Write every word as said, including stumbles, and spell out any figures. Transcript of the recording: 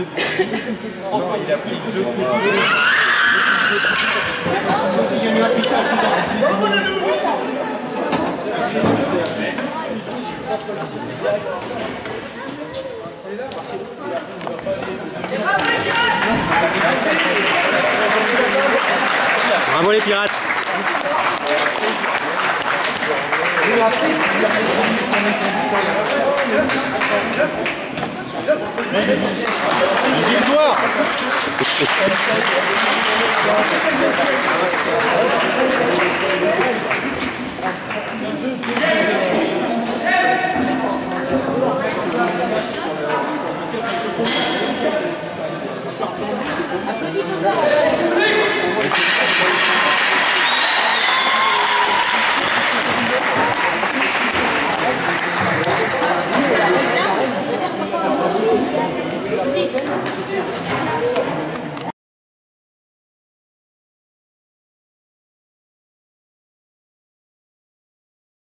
deux coups. Enfin, il a pris deux coups. Il y a eu un petit coup d'arrêt. Bravo les Pirates. Victoire. Thank you.